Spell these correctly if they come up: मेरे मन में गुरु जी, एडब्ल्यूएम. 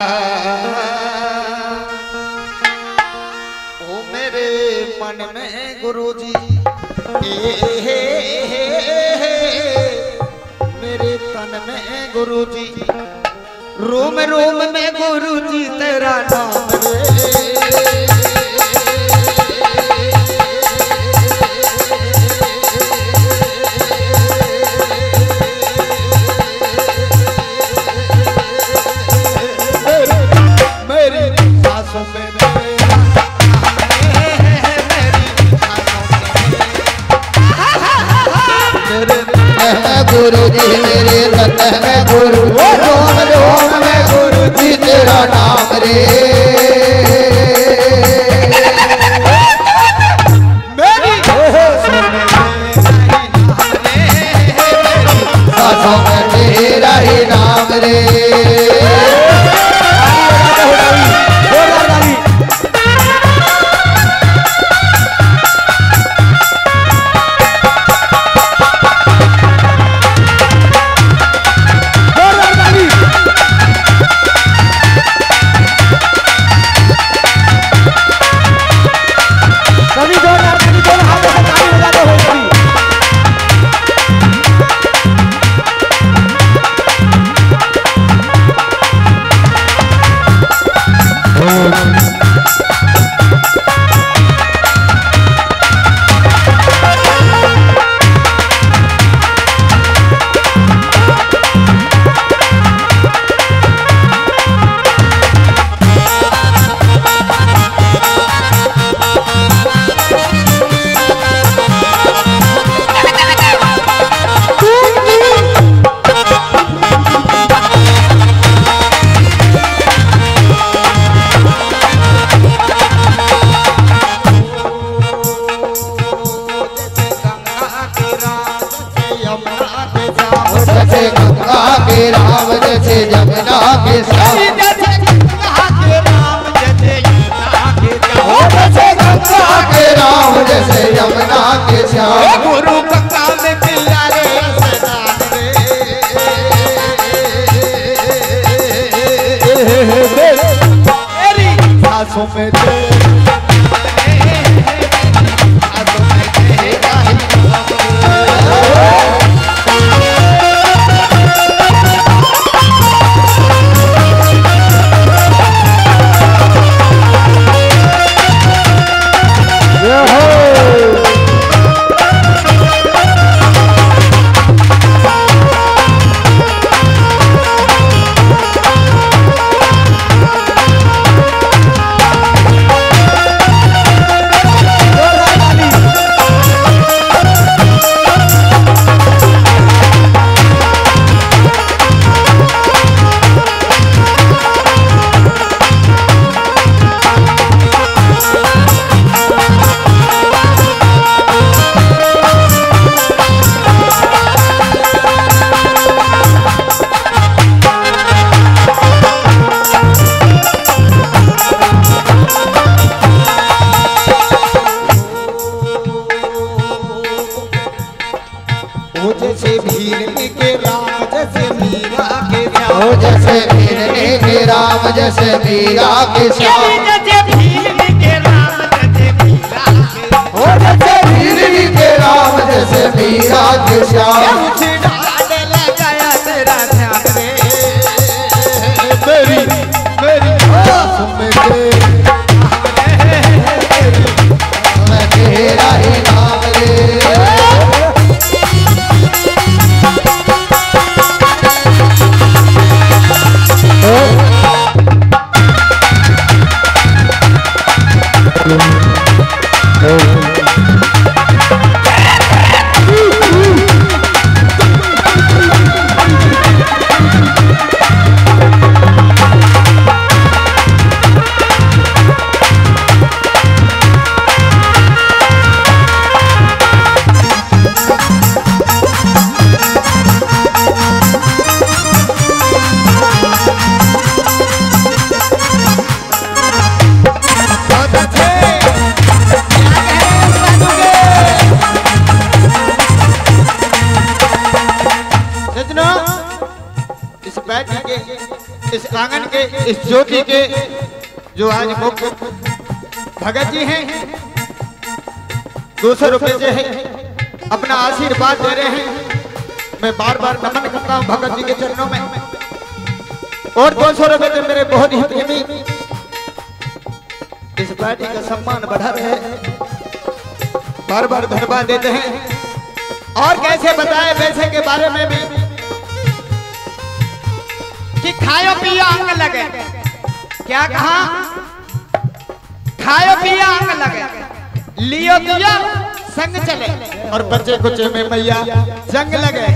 ओ मेरे मन में गुरु जी, मेरे तन में गुरु जी, रोम रोम में गुरु जी तेरा नाम रे। गुरु जी मेरे मन में गुरु, रोम रोम में गुरु जी तेरा नाम रे। मेरी सांसों में तेरा ही नाम रे। जैसे मीरा के श्याम, जैसे भीलनी के राम, जैसे मीरा के हो, जैसे भीलनी के राम, जैसे मीरा के श्याम। मुझे डालने लगाया तेरा ध्यान रे। मेरी मेरी सांसों में तेरा ही नाम रे। सांगन के इस ज्योति के जो आज मुख्य भगत जी हैं 200 रुपये से है अपना आशीर्वाद दे रहे हैं। मैं बार बार नमन करता हूँ भगत जी के चरणों में। और 200 रुपये से मेरे बहुत ही प्रेमी इस पार्टी का सम्मान बढ़ा रहे हैं, बार बार धन्यवाद देते हैं। और कैसे बताएं पैसे के बारे में भी कि खायो पियो अंग लगे। क्या कहा? खायो पियो अंग लगे, लियो पियो संग चले, और बच्चे कुछ में मैया जंग लगे।